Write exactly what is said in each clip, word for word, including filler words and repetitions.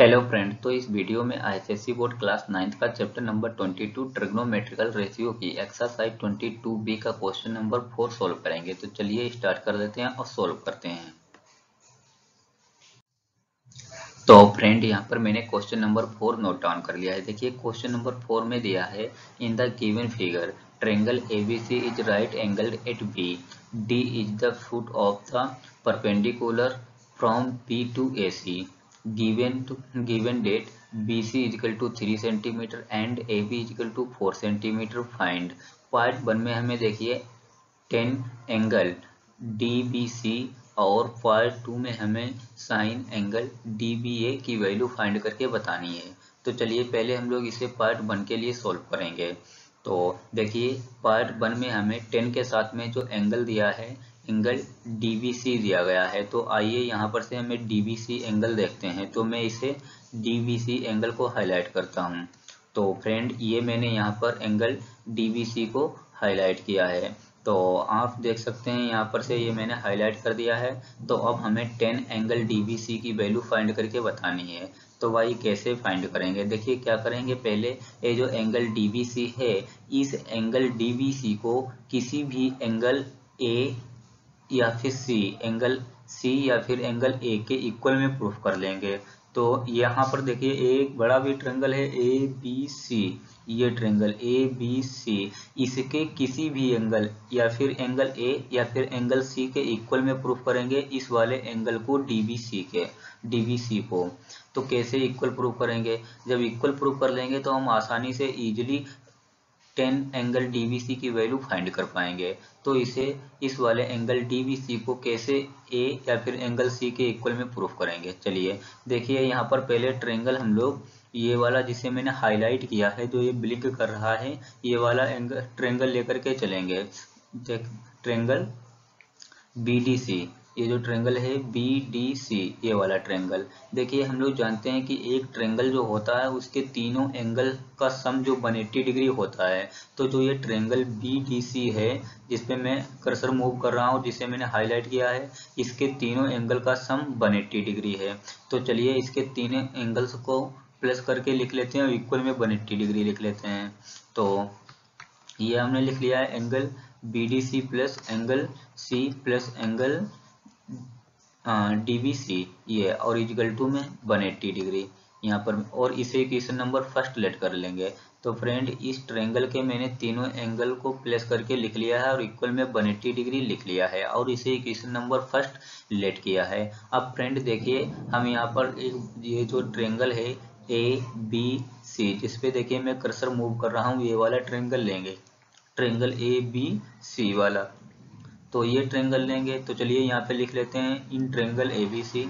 Hello friend, तो इस video में आईसीएसई बोर्ड क्लास नाइन्थ का चैप्टर नंबर बाईस ट्रिग्नोमेट्रिकल रेशियो की एक्सरसाइज बाईस बी का क्वेश्चन नंबर चार सॉल्व करेंगे। तो चलिए स्टार्ट कर देते हैं और सॉल्व करते हैं। तो फ्रेंड, यहाँ पर मैंने क्वेश्चन नंबर चार नोट डाउन कर लिया है। देखिए क्वेश्चन नंबर चार में दिया है, in the given figure triangle ABC is right angled at B, D is the foot of the perpendicular from B to AC. given to given date B C is equal to three centimetre and A B is equal to four centimetre. Find part one में हमें देखिए tan angle D B C और part two में हमें sine angle D B A की value find करके बतानी है। तो चलिए पहले हम लोग इसे पार्ट वन के लिए सॉल्व करेंगे। तो देखिए पार्ट वन में हमें टेन के साथ में जो एंगल दिया है, एंगल D B C दिया गया है। तो आइए यहाँ पर से हमें D B C एंगल देखते हैं। तो मैं इसे D B C एंगल को हाईलाइट करता हूँ। तो फ्रेंड, ये मैंने यहाँ पर एंगल D B C को हाईलाइट किया है। तो आप देख सकते हैं यहाँ पर से ये मैंने हाईलाइट कर दिया है। तो अब हमें tan angle D B C की वैल्यू फाइंड करके बतानी है। तो भाई कैसे फाइंड करेंगे? देखिए क्या करेंगे, पहले ये जो एंगल D B C है, इस एंगल D B C को किसी भी एंगल A या फिर C, एंगल C या फिर एंगल A के इक्वल में प्रूफ कर लेंगे। तो यहाँ पर देखिए एक बड़ा भी ट्रायंगल है A B C, ये ट्रायंगल A B C इसके किसी भी एंगल या फिर एंगल A या फिर एंगल C के इक्वल में प्रूफ करेंगे इस वाले एंगल को D B C के D B C को। तो कैसे इक्वल प्रूफ करेंगे? जब इक्वल प्रूफ कर लेंगे तो हम आसानी से easily tan angle D B C की वैल्यू फाइंड कर पाएंगे। तो इसे इस वाले एंगल D B C को कैसे A या फिर एंगल C के इक्वल में प्रूफ करेंगे? चलिए देखिए यहाँ पर पहले ट्रायंगल हम लोग ये वाला जिसे मैंने हाईलाइट किया है, जो ये ब्लिंक कर रहा है, ये वाला एंगल ट्रायंगल लेकर के चलेंगे। ट्रायंगल B D C, ये जो ट्रायंगल है B D C, ये वाला ट्रायंगल। देखिए हम लोग जानते हैं कि एक ट्रायंगल जो होता है उसके तीनों एंगल का सम जो एक सौ अस्सी डिग्री होता है। तो जो ये ट्रायंगल B D C है, जिसपे मैं कर्सर मूव कर रहा हूँ, जिसे मैंने हाईलाइट किया है, इसके तीनों एंगल का सम एक सौ अस्सी डिग्री है। तो चलिए इसके तीनों एंगल्स को प्लस करके लिख लेते हैं और इक्वल में एक सौ अस्सी डिग्री लिख लेते हैं। तो ये हमने लिख लिया है angle B D C plus angle C plus angle D B C, ये और इक्वल टू में एक सौ अस्सी डिग्री यहाँ पर। और इसे इक्वेशन नंबर फर्स्ट लेट कर लेंगे। तो फ्रेंड, इस ट्रायंगल के मैंने तीनों एंगल को प्लस करके लिख लिया है और इक्वल में एक सौ अस्सी डिग्री लिख लिया है और इसे इक्वेशन नंबर फर्स्ट लेट किया है। अब फ्रेंड देखिए हम यहाँ पर एक ये जो ट्रायंगल है A B C, जिसपे देखिए मैं कर्सर मूव कर रहा हूँ, ये वाला ट्रायंगल लेंगे, ट्रायंगल A B C वाला। तो ये ट्रायंगल लेंगे। तो चलिए यहाँ पे लिख लेते हैं in triangle A B C।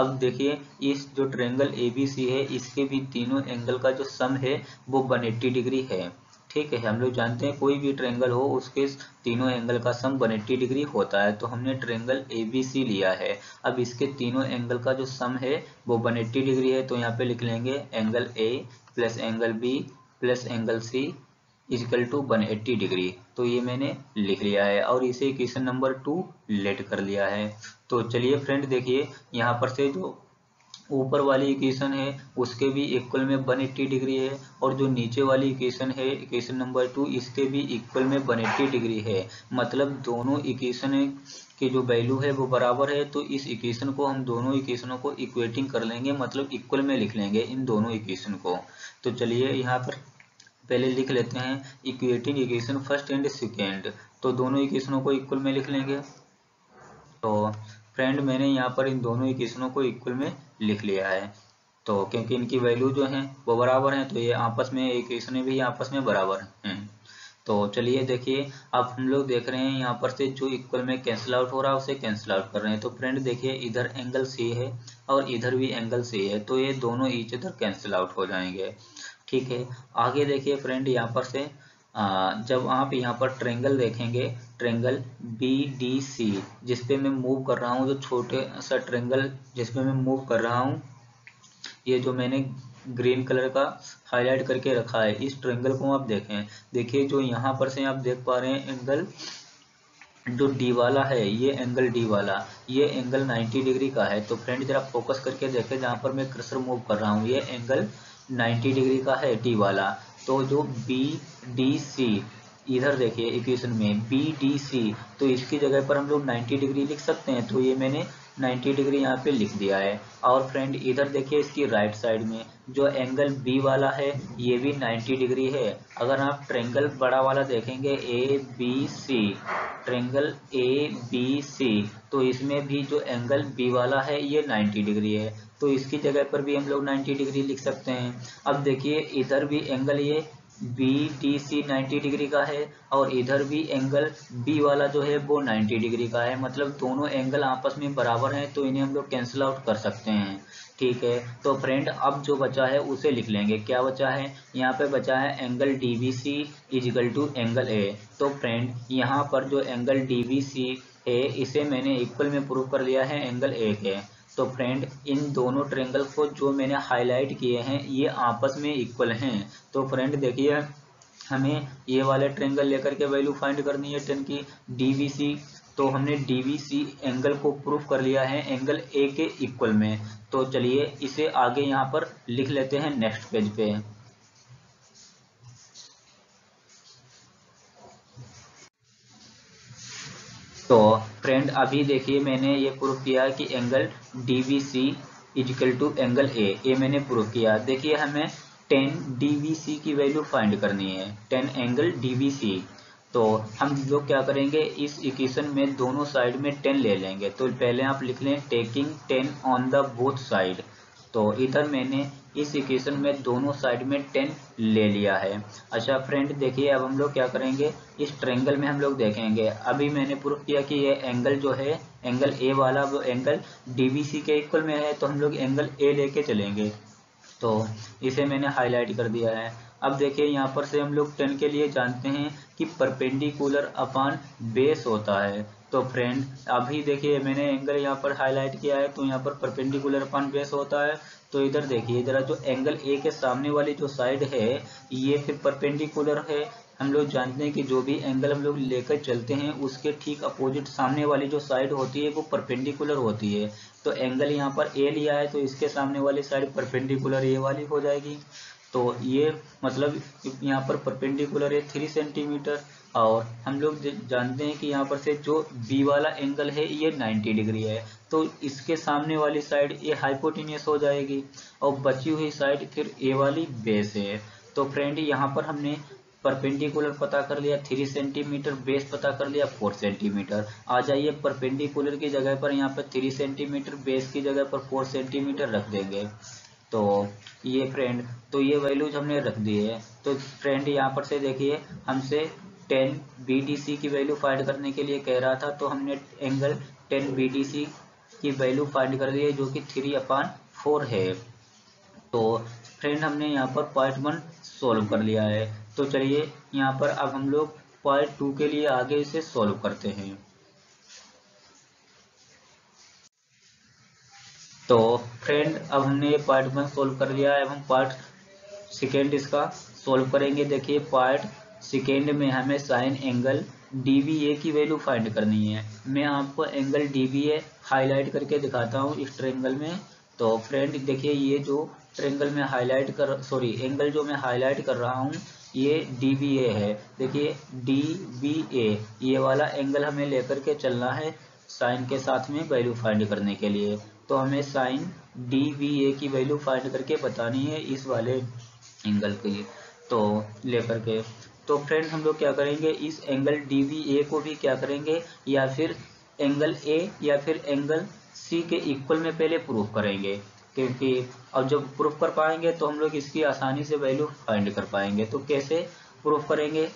अब देखिए इस जो ट्रायंगल A B C है, इसके भी तीनों एंगल का जो सम है वो एक सौ अस्सी डिग्री है। ठीक है, हम लोग जानते हैं कोई भी ट्रायंगल हो उसके तीनों एंगल का सम एक सौ अस्सी डिग्री होता है। तो हमने ट्रायंगल A B C लिया है। अब इसके तीनों एंगल का जो सम है वो एक सौ अस्सी डिग्री है। तो यहाँ पे लिख लेंगे angle A plus angle B plus angle C equal to एक सौ अस्सी डिग्री। तो ये मैंने लिख लिया है और इसे इक्वेशन नंबर टू लेट कर लिया है। तो चलिए फ्रेंड देखिए यहाँ पर से जो ऊपर वाली इक्वेशन है उसके भी इक्वल में एक सौ अस्सी डिग्री है और जो नीचे वाली इक्वेशन है इक्वेशन नंबर टू, इसके भी इक्वल में एक सौ अस्सी डिग्री है। मतलब दोनों इक्वेशन की जो वैल्यू है वो बराबर है। तो इस इक्वेशन को हम दोनों इक्वेशनों को इक्वेटिंग कर लेंगे, मतलब इक्वल में लिख लेंगे इन दोनों इक्वेशन को। तो चलिए यहाँ पर पहले लिख लेते हैं equating equation first and second. तो दोनों इक्वेशनों को इक्वल में लिख लेंगे। तो फ्रेंड मैंने यहाँ पर इन दोनों इक्वेशनों को इक्वल में लिख लिया है। तो क्योंकि इनकी वैल्यू जो है वो बराबर हैं, तो ये आपस में इक्वेशन भी आपस में बराबर हैं। तो चलिए देखिए अब हम लोग देख रहे हैं यहाँ पर से जो इक्वल में कैंसिल आउट हो रहा है उसे कैंसिल आउट कर रहे हैं। तो फ्रेंड देखिए इधर एंगल C है और इधर भी एंगल C है, तो ये दोनों ईच इधर कैंसिल आउट हो जाएंगे। ठीक है, आगे देखिए फ्रेंड यहाँ पर से आ, जब आप यहाँ पर ट्रायंगल देखेंगे, ट्रायंगल B D C जिसपे मैं मूव कर रहा हूँ, जो छोटे सा ट्रायंगल जिसपे मैं मूव कर रहा हूँ, ये जो मैंने ग्रीन कलर का हाईलाइट करके रखा है, इस ट्रायंगल को आप देखें। देखिए जो यहाँ पर से आप देख पा रहे हैं एंगल जो डी वाला है, ये एंगल डी वाला, ये एंगल नब्बे डिग्री का है। तो फ्रेंड जरा फोकस करके देखें, जहाँ पर मैं कर्सर मूव कर रहा हूँ ये एंगल नब्बे डिग्री का है डी वाला। तो जो बी डी सी, इधर देखिए इक्वेशन में बी डी सी, तो इसकी जगह पर हम लोग नब्बे डिग्री लिख सकते हैं। तो ये मैंने नब्बे डिग्री यहाँ पे लिख दिया है। और फ्रेंड इधर देखिए इसकी राइट साइड में जो एंगल बी वाला है ये भी नब्बे डिग्री है। अगर आप ट्रेंगल बड़ा वाला देखेंगे A B C, triangle A B C, तो इसमें भी जो एंगल बी वाला है ये नब्बे डिग्री है। तो इसकी जगह पर भी हम लोग नब्बे डिग्री लिख सकते हैं। अब देखिए इधर भी एंगल ये बी डी सी नब्बे डिग्री का है और इधर भी एंगल बी वाला जो है वो नब्बे डिग्री का है। मतलब दोनों एंगल आपस में बराबर हैं, तो इन्हें हम लोग कैंसिल आउट कर सकते हैं। ठीक है, तो फ्रेंड अब जो बचा है उसे लिख लेंगे। क्या बचा है? यहाँ पे बचा है angle D B C equal to angle A. तो फ्रेंड यहाँ पर जो एंगल डी बी सी है इसे मैंने इक्वल में प्रूव कर लिया है एंगल ए के। तो फ्रेंड इन दोनों ट्रेंगल को जो मैंने हाईलाइट किए हैं ये आपस में इक्वल हैं। तो फ्रेंड देखिए हमें ये वाले ट्रेंगल लेकर के वैल्यू फाइंड करनी है टेन की डी बी सी। तो हमने डी बी सी एंगल को प्रूफ कर लिया है एंगल ए के इक्वल में। तो चलिए इसे आगे यहाँ पर लिख लेते हैं नेक्स्ट पेज पे। तो फ्रेंड अभी देखिए मैंने ये प्रूफ किया कि angle D B C equal to angle A, ये मैंने प्रूफ किया। देखिए हमें टेन डी बी सी की वैल्यू फाइंड करनी है, ten angle D B C. तो हम जो क्या करेंगे इस इक्वेशन में दोनों साइड में टेन ले लेंगे। तो पहले आप लिख लें taking tan on the both side. तो इधर मैंने इस इक्वेशन में दोनों साइड में टेन ले लिया है। अच्छा फ्रेंड देखिए अब हम लोग क्या करेंगे इस ट्रेंगल में हम लोग देखेंगे। अभी मैंने प्रूफ किया कि ये एंगल जो है एंगल ए वाला वो एंगल डी बी सी के इक्वल में है। तो हम लोग एंगल ए लेके चलेंगे। तो इसे मैंने हाईलाइट कर दिया है। अब देखिए यहाँ पर से हम लोग टेन के लिए जानते हैं कि परपेंडिकुलर अपॉन बेस होता है। तो फ्रेंड अभी देखिए मैंने एंगल यहाँ पर हाईलाइट किया है, तो यहाँ पर परपेंडिकुलर अपॉन बेस होता है। तो इधर देखिए जरा जो एंगल ए के सामने वाली जो साइड है ये फिर परपेंडिकुलर है। हम लोग जानते हैं कि जो भी एंगल हम लोग लेकर चलते हैं उसके ठीक अपोजिट सामने वाली जो साइड होती है वो परपेंडिकुलर होती है। तो एंगल यहाँ पर ए लिया है, तो इसके सामने वाली साइड परपेंडिकुलर ए वाली हो जाएगी। तो ये मतलब यहाँ पर परपेंडिकुलर है थ्री सेंटीमीटर। और हम लोग जानते हैं कि यहाँ पर से जो बी वाला एंगल है ये नब्बे डिग्री है, तो इसके सामने वाली साइड ये हाइपोटेन्यूस हो जाएगी और बची हुई साइड फिर ए वाली बेस है। तो फ्रेंड यहाँ पर हमने परपेंडिकुलर पता कर लिया थ्री सेंटीमीटर, बेस पता कर लिया फोर सेंटीमीटर। आ जाइए परपेंडिकुलर की जगह पर यहाँ पर थ्री सेंटीमीटर, बेस की जगह पर फोर सेंटीमीटर रख देंगे। तो ये फ्रेंड तो ये वैल्यूज हमने रख दी है। तो फ्रेंड यहाँ पर से देखिए हमसे टेन बी डी सी की वैल्यू फाइंड करने के लिए कह रहा था, तो हमने angle tan B D C की वैल्यू फाइंड कर दी है जो कि थ्री अपॉन फोर है। तो फ्रेंड हमने यहाँ पर पॉइंट वन सोल्व कर लिया है। तो चलिए यहाँ पर अब हम लोग पॉइंट टू के लिए आगे इसे सोल्व करते हैं। तो फ्रेंड अब हमने ये पार्ट वन सोल्व कर लिया है। अब हम पार्ट सेकेंड इसका सोल्व करेंगे। देखिए पार्ट सेकेंड में हमें sine angle D B A की वैल्यू फाइंड करनी है। मैं आपको angle D B A highlight करके दिखाता हूँ इस ट्रेंगल में। तो फ्रेंड देखिए ये जो ट्रेंगल में हाईलाइट कर सॉरी एंगल जो मैं हाईलाइट कर रहा हूँ ये डी बी ए है। देखिए डी बी ए ये वाला एंगल हमें लेकर के चलना है साइन के साथ में वैल्यू फाइंड करने के लिए। तो हमें साइन डी बी ए की वैल्यू फाइंड करके बतानी है इस वाले एंगल की, तो लेकर के। तो फ्रेंड हम लोग क्या करेंगे इस एंगल डी बी ए को भी क्या करेंगे या फिर एंगल ए या फिर एंगल सी के इक्वल में पहले प्रूफ करेंगे, क्योंकि अब जब प्रूफ कर पाएंगे तो हम लोग इसकी आसानी से वैल्यू फाइंड कर पाएंगे। तो कैसे प्रूफ करेंगे,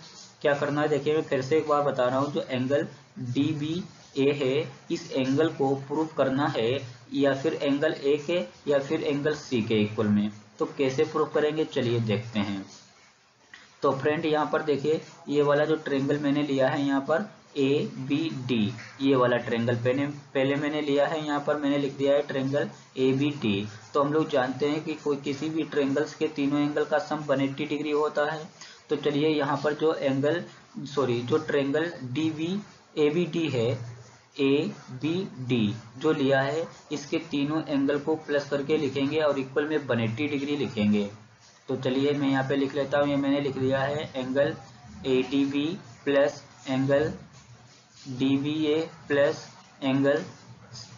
क्या करना है, देखिए मैं फिर से एक बार बता रहा हूँ। जो एंगल डी बी ए है इस एंगल को प्रूफ करना है या फिर एंगल ए के या फिर एंगल सी के इक्वल में। तो कैसे प्रूफ करेंगे चलिए देखते हैं। तो फ्रेंड यहाँ पर देखिए ये वाला जो ट्रेंगल मैंने लिया है यहाँ पर ए बी डी, ये वाला ट्रेंगल पहले पहले मैंने लिया है। यहाँ पर मैंने लिख दिया है ट्रेंगल ए बी डी। तो हम लोग जानते हैं कि कोई किसी भी ट्रेंगल्स के तीनों एंगल का सम एक सौ अस्सी डिग्री होता है। तो चलिए यहाँ पर जो एंगल सॉरी जो triangle D B A B D है, ए बी डी जो लिया है इसके तीनों एंगल को प्लस करके लिखेंगे और इक्वल में एक सौ अस्सी डिग्री लिखेंगे। तो चलिए मैं यहाँ पे लिख लेता हूँ, ये मैंने लिख लिया है angle A D B plus angle D B A plus angle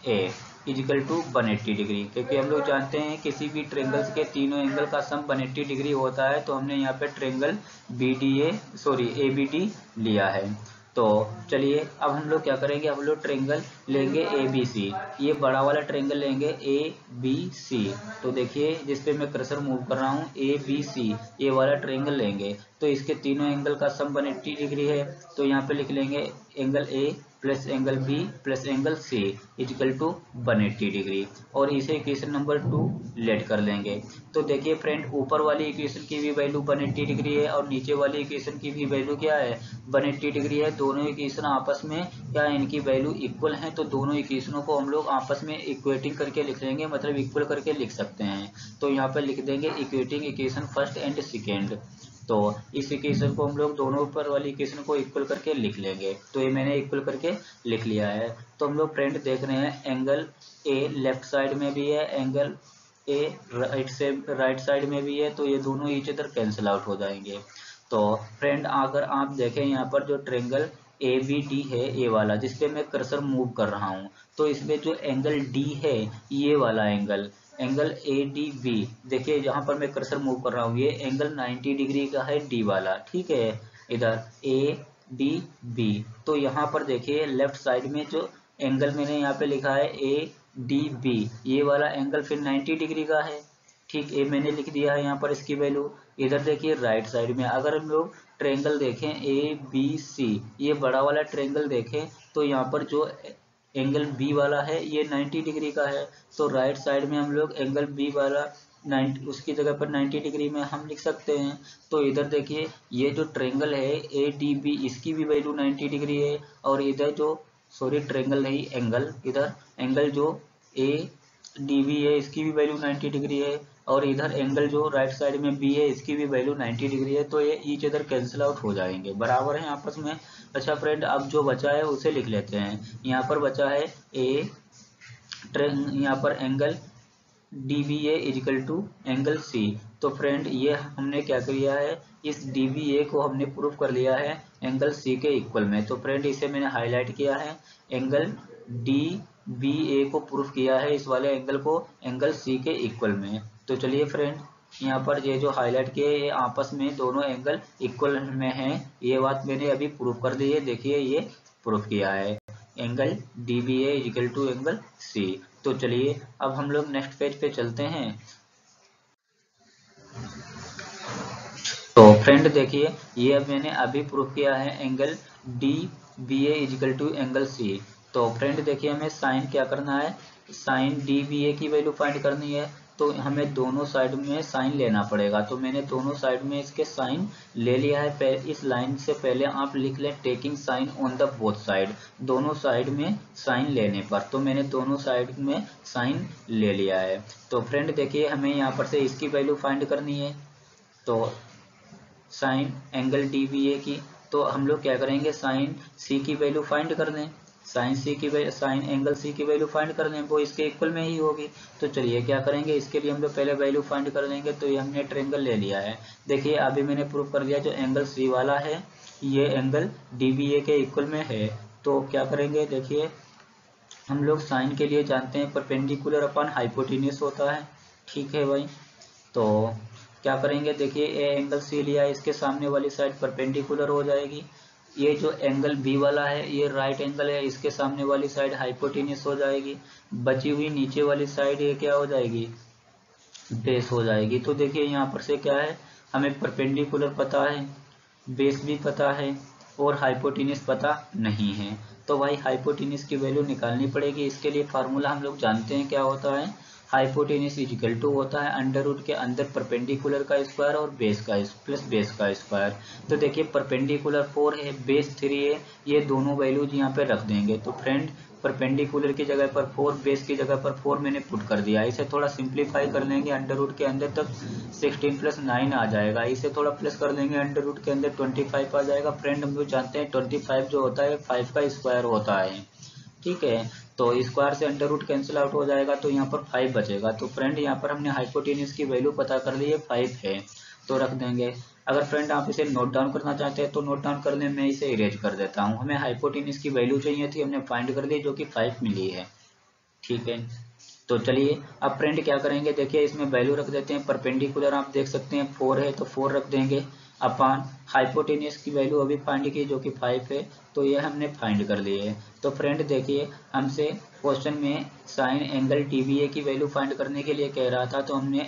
A equal to एक सौ अस्सी डिग्री, क्योंकि हम लोग जानते हैं किसी भी ट्रेंगल्स के तीनों एंगल का सम एक सौ अस्सी डिग्री होता है। तो हमने यहाँ पे triangle B D A sorry A B D लिया है। तो चलिए अब हम लोग क्या करेंगे, हम लोग ट्रेंगल लेंगे ए बी सी, ये बड़ा वाला ट्रेंगल लेंगे ए बी सी। तो देखिए जिसपे मैं कर्सर मूव कर रहा हूँ ए बी सी, ये वाला ट्रेंगल लेंगे तो इसके तीनों एंगल का सम एक सौ अस्सी डिग्री है। तो यहाँ पे लिख लेंगे angle A plus angle B plus angle C equal to एक सौ अस्सी डिग्री और इसे इक्वेशन नंबर टू लेट कर लेंगे। तो देखिए फ्रेंड, ऊपर वाली इक्वेशन की भी वैल्यू एक सौ अस्सी डिग्री है और नीचे वाली इक्वेशन की भी वैल्यू क्या है, एक सौ अस्सी डिग्री है। दोनों इक्वेशन आपस में क्या इनकी वैल्यू इक्वल है, तो दोनों इक्वेशनों को हम लोग आपस में इक्वेटिंग करके लिख लेंगे, मतलब इक्वल करके लिख सकते हैं। तो यहाँ पर लिख देंगे equating equation first and second. तो इस इक्वेशन को हम लोग दोनों ऊपर वाली इक्वेशन को इक्वल करके लिख लेंगे। तो ये मैंने इक्वल करके लिख लिया है। तो हम लोग फ्रेंड देख रहे हैं एंगल ए लेफ्ट साइड में भी है, एंगल ए राइट से राइट साइड में भी है, तो ये दोनों ईच अदर कैंसिल आउट हो जाएंगे। तो फ्रेंड अगर आप देखें यहाँ पर जो ट्रेंगल ए बी डी है, ए वाला जिसपे मैं कर्सर मूव कर रहा हूँ, तो इसमें जो एंगल डी है ये वाला angle angle A D B, देखिए यहाँ पर मैं कर्सर मूव कर रहा हूँ, ये एंगल नब्बे डिग्री का है डी वाला, ठीक है, इधर ए डी बी। तो यहाँ पर देखिए लेफ्ट साइड में जो एंगल मैंने यहाँ पे लिखा है ए डी बी, ये वाला एंगल फिर नब्बे डिग्री का है, ठीक, ये मैंने लिख दिया है यहाँ पर इसकी वैल्यू। इधर देखिए राइट साइड में अगर हम लोग ट्रेंगल देखें ए बी सी, ये बड़ा वाला ट्रेंगल देखें तो यहाँ पर जो एंगल बी वाला है ये नब्बे डिग्री का है। तो राइट साइड में हम लोग एंगल बी वाला नब्बे उसकी जगह पर नब्बे डिग्री में हम लिख सकते हैं। तो इधर देखिए ये जो ट्रेंगल है ए डी बी, इसकी भी वैल्यू नब्बे डिग्री है और इधर जो सॉरी ट्रेंगल नहीं एंगल, इधर एंगल जो ए डी बी है इसकी भी वैल्यू नब्बे डिग्री है और इधर एंगल जो राइट साइड में बी है इसकी भी वैल्यू नब्बे डिग्री है। तो ये ईच अदर कैंसिल आउट हो जाएंगे, बराबर है आपस में। अच्छा फ्रेंड, अब जो बचा है उसे लिख लेते हैं। यहाँ पर बचा है ए ट्रेंग यहाँ पर angle D B A equal to angle C. तो फ्रेंड ये हमने क्या किया है, इस डी बी ए को हमने प्रूफ कर लिया है एंगल सी के इक्वल में। तो फ्रेंड इसे मैंने हाईलाइट किया है, एंगल डी बी ए को प्रूफ किया है इस वाले एंगल को एंगल सी के इक्वल में। तो चलिए फ्रेंड यहाँ पर ये जो हाईलाइट किए ये आपस में दोनों एंगल इक्वल में हैं, ये बात मैंने अभी प्रूफ कर दी है। देखिए ये प्रूफ किया है angle D B A equal to angle C. तो चलिए अब हम लोग नेक्स्ट पेज पे चलते हैं। तो फ्रेंड देखिए ये मैंने अभी प्रूफ किया है angle D B A equal to angle C. तो फ्रेंड देखिए हमें साइन क्या करना है, साइन डी बी ए की वैल्यू फाइंड करनी है, तो हमें दोनों साइड में साइन लेना पड़ेगा। तो मैंने दोनों साइड में इसके साइन ले लिया है। इस लाइन से पहले आप लिख लें taking sine on the both side, दोनों साइड में साइन लेने पर। तो मैंने दोनों साइड में साइन ले लिया है। तो फ्रेंड देखिए हमें यहाँ पर से इसकी वैल्यू फाइंड करनी है, तो sine angle D B A की। तो हम लोग क्या करेंगे, साइन सी की वैल्यू फाइंड कर दें, साइन सी की साइन एंगल सी की वैल्यू फाइंड कर दें, वो इसके इक्वल में ही होगी। तो चलिए क्या करेंगे, इसके लिए हम लोग पहले वैल्यू फाइंड कर देंगे। तो ये हमने ट्रेंगल ले लिया है, देखिए अभी मैंने प्रूफ कर दिया जो एंगल सी वाला है ये एंगल डी बी ए के इक्वल में है। तो क्या करेंगे, देखिए हम लोग साइन के लिए जानते हैं परपेंडिकुलर अपॉन हाइपोटेन्यूस होता है, ठीक है भाई। तो क्या करेंगे, देखिए ए एंगल सी लिया है, इसके सामने वाली साइड परपेंडिकुलर हो जाएगी। ये जो एंगल बी वाला है ये राइट एंगल है, इसके सामने वाली साइड हाइपोटेन्यूस हो जाएगी। बची हुई नीचे वाली साइड ये क्या हो जाएगी, बेस हो जाएगी। तो देखिए यहाँ पर से क्या है, हमें परपेंडिकुलर पता है, बेस भी पता है और हाइपोटेन्यूस पता नहीं है। तो भाई हाइपोटेन्यूस की वैल्यू निकालनी पड़ेगी। इसके लिए फार्मूला हम लोग जानते हैं क्या होता है, हाइपोटेन्यूस इजिकल टू होता है अंडर रूट के अंदर परपेंडिकुलर का स्क्वायर और बेस का प्लस बेस का स्क्वायर। तो देखिए परपेंडिकुलर फोर है, बेस थ्री है, ये दोनों वैल्यूज यहाँ पे रख देंगे। तो फ्रेंड परपेंडिकुलर की जगह पर फोर, बेस की जगह पर फोर मैंने पुट कर दिया। इसे थोड़ा सिंप्लीफाई कर लेंगे अंडर रूट के अंदर, तब सिक्सटीन प्लस नाइन आ जाएगा। इसे थोड़ा प्लस कर लेंगे अंडर रूट के अंदर, ट्वेंटी फाइव आ जाएगा। फ्रेंड हम लोग जानते हैं ट्वेंटी फाइव जो होता है फाइव का स्क्वायर होता है, ठीक है। तो स्क्वायर से अंडर रूट कैंसिल आउट हो जाएगा, तो यहाँ पर फाइव बचेगा। तो फ्रेंड यहाँ पर हमने हाइपोटेन्यूज की वैल्यू पता कर ली है, फाइव है तो रख देंगे। अगर फ्रेंड आप इसे नोट डाउन करना चाहते हैं तो नोट डाउन करने में इसे इरेज कर देता हूँ। हमें हाइपोटेन्यूज की वैल्यू चाहिए थी, हमने फाइंड कर ली जो कि फाइव मिली है, ठीक है। तो चलिए अब फ्रेंड क्या करेंगे, देखिए इसमें वैल्यू रख देते हैं। परपेंडिकुलर आप देख सकते हैं फोर है तो फोर रख देंगे अपन हाइपोटेन्यूस की वैल्यू अभी फाइंड की जो कि फाइव है, तो ये हमने फाइंड कर ली है। तो फ्रेंड देखिए हमसे क्वेश्चन में साइन एंगल टीबीए की वैल्यू फाइंड करने के लिए कह रहा था, तो हमने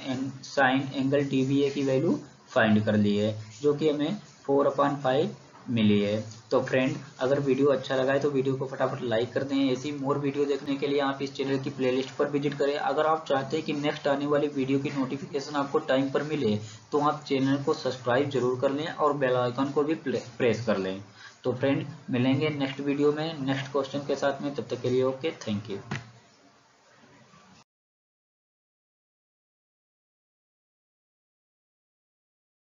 साइन एंगल टीबीए की वैल्यू फाइंड कर ली है जो कि हमें फोर अपॉन फाइव मिली है। तो फ्रेंड अगर वीडियो अच्छा लगा है तो वीडियो को फटाफट लाइक कर दें। ऐसी मोर वीडियो देखने के लिए आप इस चैनल की प्लेलिस्ट पर विजिट करें। अगर आप चाहते हैं कि नेक्स्ट आने वाली वीडियो की नोटिफिकेशन आपको टाइम पर मिले तो आप चैनल को सब्सक्राइब जरूर कर लें और बेल आइकन को भी प्रेस कर लें। तो फ्रेंड मिलेंगे नेक्स्ट वीडियो में नेक्स्ट क्वेश्चन के साथ में, तब तक के लिए ओके, थैंक यू।